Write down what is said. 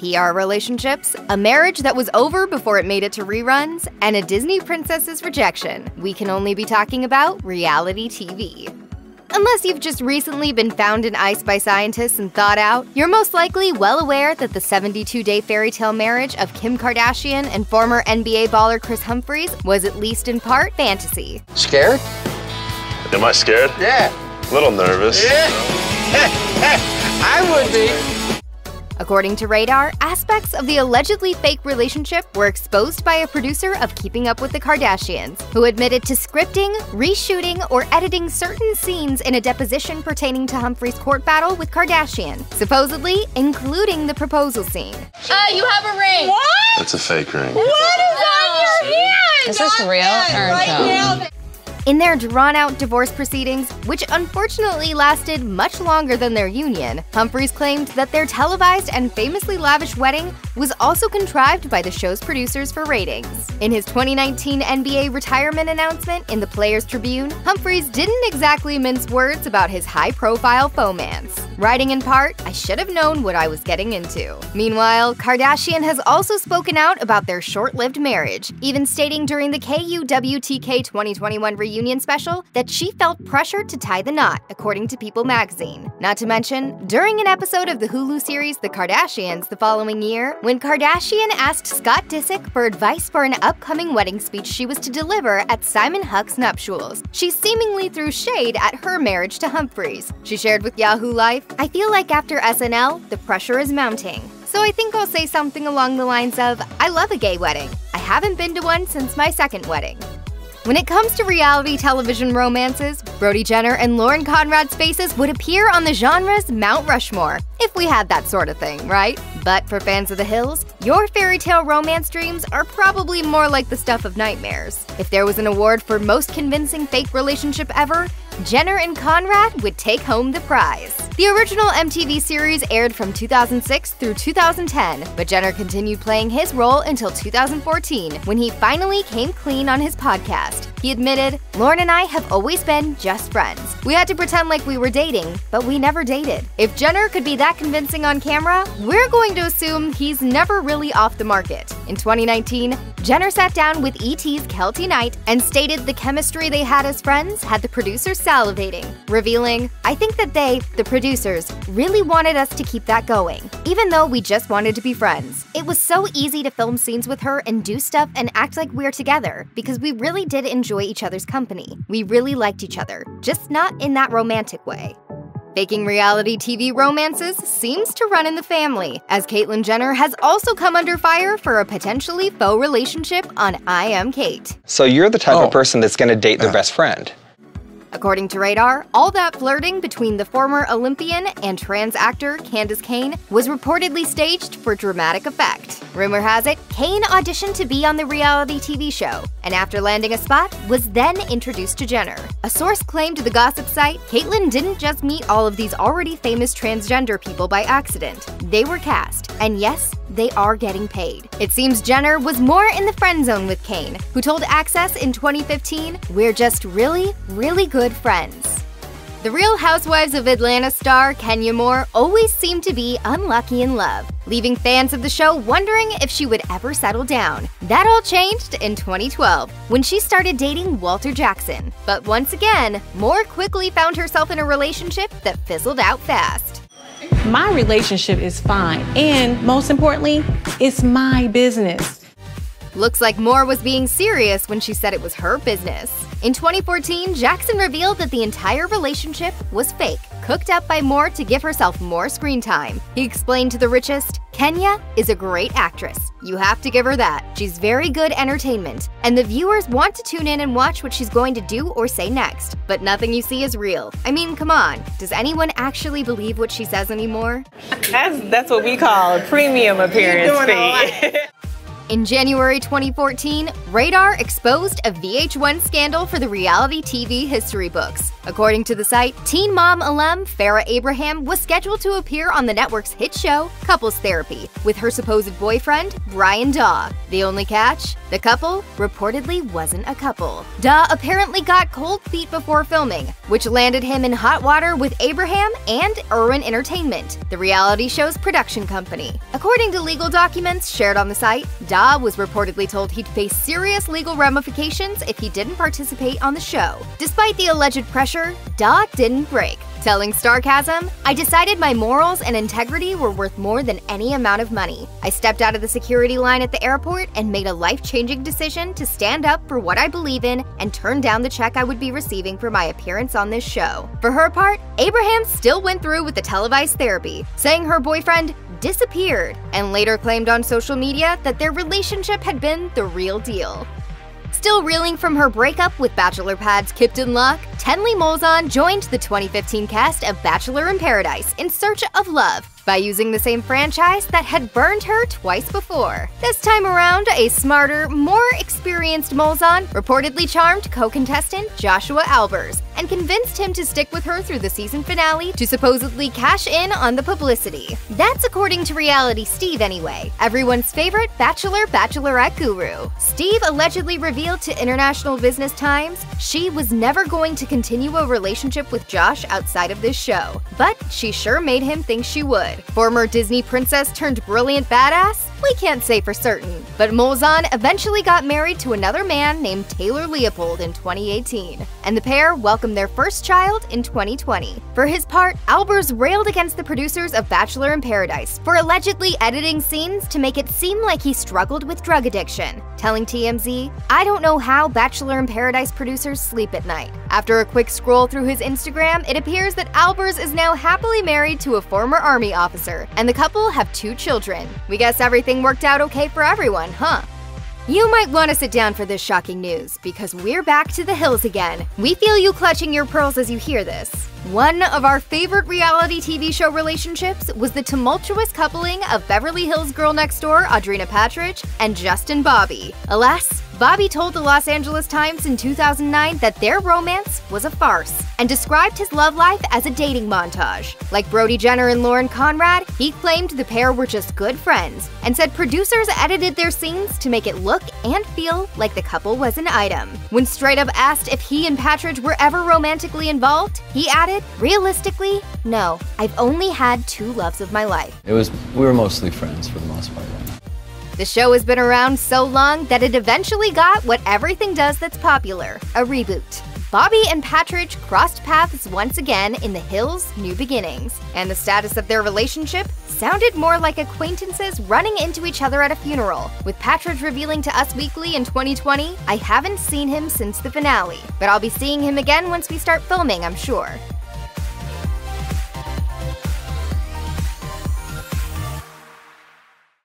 PR relationships, a marriage that was over before it made it to reruns, and a Disney princess's rejection. We can only be talking about reality TV. Unless you've just recently been found in ice by scientists and thawed out, you're most likely well aware that the 72-day fairy tale marriage of Kim Kardashian and former NBA baller Kris Humphries was at least in part fantasy. Scared? Am I scared? Yeah. A little nervous. Yeah. I would be. According to Radar, aspects of the allegedly fake relationship were exposed by a producer of Keeping Up With The Kardashians, who admitted to scripting, reshooting, or editing certain scenes in a deposition pertaining to Humphries' court battle with Kardashian, supposedly including the proposal scene. You have a ring. What? That's a fake ring. What is on your hand? Is this real or no? In their drawn-out divorce proceedings, which unfortunately lasted much longer than their union, Humphries claimed that their televised and famously lavish wedding was also contrived by the show's producers for ratings. In his 2019 NBA retirement announcement in the Players' Tribune, Humphries didn't exactly mince words about his high-profile fomance, writing in part, "I should have known what I was getting into." Meanwhile, Kardashian has also spoken out about their short-lived marriage, even stating during the KUWTK 2021 reunion special that she felt pressured to tie the knot, according to People magazine. Not to mention, during an episode of the Hulu series The Kardashians the following year, when Kardashian asked Scott Disick for advice for an upcoming wedding speech she was to deliver at Simon Huck's nuptials, she seemingly threw shade at her marriage to Humphries. She shared with Yahoo Life, "I feel like after SNL, the pressure is mounting. So I think I'll say something along the lines of, I love a gay wedding. I haven't been to one since my second wedding." When it comes to reality television romances, Brody Jenner and Lauren Conrad's faces would appear on the genre's Mount Rushmore, if we had that sort of thing, right? But for fans of The Hills, your fairy tale romance dreams are probably more like the stuff of nightmares. If there was an award for most convincing fake relationship ever, Jenner and Conrad would take home the prize. The original MTV series aired from 2006 through 2010, but Jenner continued playing his role until 2014, when he finally came clean on his podcast. He admitted, "Lauren and I have always been just friends. We had to pretend like we were dating, but we never dated." If Jenner could be that convincing on camera, we're going to assume he's never really off the market. In 2019, Jenner sat down with ET's Keltie Knight and stated the chemistry they had as friends had the producers salivating, revealing, "I think that they, the producers, really wanted us to keep that going, even though we just wanted to be friends. It was so easy to film scenes with her and do stuff and act like we're together, because we really did enjoy each other's company. We really liked each other, just not in that romantic way." Faking reality TV romances seems to run in the family, as Caitlyn Jenner has also come under fire for a potentially faux relationship on I Am Kate. So you're the type of person that's going to date their best friend. According to Radar, all that flirting between the former Olympian and trans actor Candace Kane was reportedly staged for dramatic effect. Rumor has it, Kane auditioned to be on the reality TV show, and after landing a spot, was then introduced to Jenner. A source claimed to the gossip site, Caitlyn didn't just meet all of these already famous transgender people by accident. They were cast, and yes, they are getting paid. It seems Jenner was more in the friend zone with Kane, who told Access in 2015, "We're just really, really good friends." The Real Housewives of Atlanta star Kenya Moore always seemed to be unlucky in love, leaving fans of the show wondering if she would ever settle down. That all changed in 2012, when she started dating Walter Jackson. But once again, Moore quickly found herself in a relationship that fizzled out fast. "My relationship is fine, and most importantly, it's my business." Looks like Moore was being serious when she said it was her business. In 2014, Jackson revealed that the entire relationship was fake, cooked up by Moore to give herself more screen time. He explained to The Richest, "Kenya is a great actress. You have to give her that. She's very good entertainment, and the viewers want to tune in and watch what she's going to do or say next. But nothing you see is real. I mean, come on. Does anyone actually believe what she says anymore?" That's what we call a premium appearance fee. In January 2014, Radar exposed a VH1 scandal for the reality TV history books. According to the site, Teen Mom alum Farrah Abraham was scheduled to appear on the network's hit show, Couples Therapy, with her supposed boyfriend, Brian Dawe. The only catch? The couple reportedly wasn't a couple. Dawe apparently got cold feet before filming, which landed him in hot water with Abraham and Irwin Entertainment, the reality show's production company. According to legal documents shared on the site, Dawe was reportedly told he'd face serious legal ramifications if he didn't participate on the show. Despite the alleged pressure, Dawe didn't break, telling Starcasm, "I decided my morals and integrity were worth more than any amount of money. I stepped out of the security line at the airport and made a life-changing decision to stand up for what I believe in and turn down the check I would be receiving for my appearance on this show." For her part, Abraham still went through with the televised therapy, saying her boyfriend disappeared, and later claimed on social media that their relationship had been the real deal. Still reeling from her breakup with Bachelor pad's Kipton Luck, Tenley Molzahn joined the 2015 cast of Bachelor in Paradise in search of love by using the same franchise that had burned her twice before. This time around, a smarter, more experienced Molzahn reportedly charmed co-contestant Joshua Albers and convinced him to stick with her through the season finale to supposedly cash in on the publicity. That's according to Reality Steve anyway, everyone's favorite Bachelor/Bachelorette guru. Steve allegedly revealed to International Business Times she was never going to continue a relationship with Josh outside of this show, but she sure made him think she would. Former Disney princess turned brilliant badass? We can't say for certain, but Molzahn eventually got married to another man named Taylor Leopold in 2018, and the pair welcomed their first child in 2020. For his part, Albers railed against the producers of Bachelor in Paradise for allegedly editing scenes to make it seem like he struggled with drug addiction, telling TMZ, "I don't know how Bachelor in Paradise producers sleep at night." After a quick scroll through his Instagram, it appears that Albers is now happily married to a former Army officer, and the couple have 2 children. We guess everything worked out okay for everyone, huh? You might want to sit down for this shocking news, because we're back to The Hills again. We feel you clutching your pearls as you hear this. One of our favorite reality TV show relationships was the tumultuous coupling of Beverly Hills Girl Next Door Audrina Patridge and Justin Bobby. Alas, Bobby told the Los Angeles Times in 2009 that their romance was a farce and described his love life as a dating montage. Like Brody Jenner and Lauren Conrad, he claimed the pair were just good friends and said producers edited their scenes to make it look and feel like the couple was an item. When straight up asked if he and Patridge were ever romantically involved, he added, "Realistically, no. I've only had 2 loves of my life. We were mostly friends for the most part." The show has been around so long that it eventually got what everything does that's popular, a reboot. Bobby and Patridge crossed paths once again in The Hills' New Beginnings, and the status of their relationship sounded more like acquaintances running into each other at a funeral, with Patridge revealing to Us Weekly in 2020, "I haven't seen him since the finale, but I'll be seeing him again once we start filming, I'm sure."